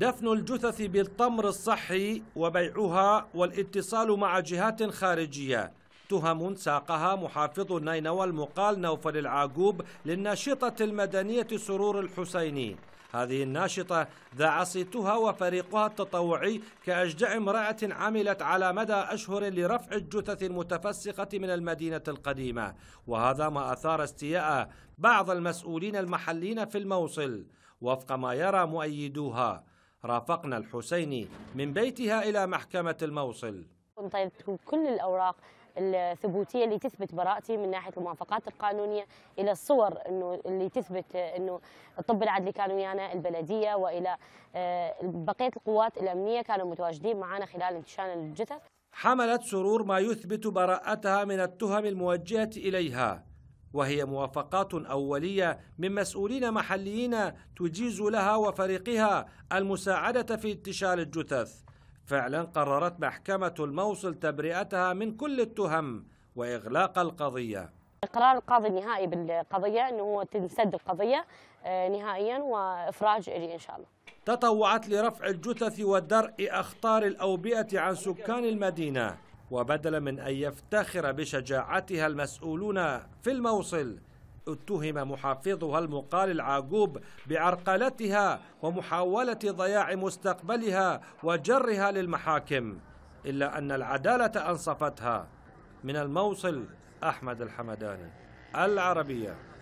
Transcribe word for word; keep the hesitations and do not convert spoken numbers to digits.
دفن الجثث بالطمر الصحي وبيعها والاتصال مع جهات خارجية، تهم ساقها محافظ نينوى المقال نوفل العاقوب للناشطة المدنية سرور الحسيني. هذه الناشطة ذاع صيتها وفريقها التطوعي كأشجع امرأة عملت على مدى أشهر لرفع الجثث المتفسخة من المدينة القديمة، وهذا ما أثار استياء بعض المسؤولين المحليين في الموصل وفق ما يرى مؤيدوها. رافقنا الحسيني من بيتها إلى محكمة الموصل. طيبت كل الأوراق الثبوتيه اللي تثبت براءتي من ناحيه الموافقات القانونيه الى الصور انه اللي تثبت انه الطب العدلي كانوا ويانا، البلديه والى بقيه القوات الامنيه كانوا متواجدين معنا خلال انتشال الجثث. حملت سرور ما يثبت براءتها من التهم الموجهه اليها، وهي موافقات أولية من مسؤولين محليين تجيز لها وفريقها المساعدة في انتشال الجثث. فعلا قررت محكمة الموصل تبرئتها من كل التهم وإغلاق القضية. إقرار القاضي النهائي بالقضية أنه هو تنسد القضية نهائيا وإفراج إجري إن شاء الله. تطوعت لرفع الجثث ودرء أخطار الأوبئة عن سكان المدينة، وبدلا من أن يفتخر بشجاعتها المسؤولون في الموصل، اتهم محافظها المقال العاقوب بعرقلتها ومحاولة ضياع مستقبلها وجرها للمحاكم، إلا أن العدالة أنصفتها. من الموصل، أحمد الحمداني، العربية.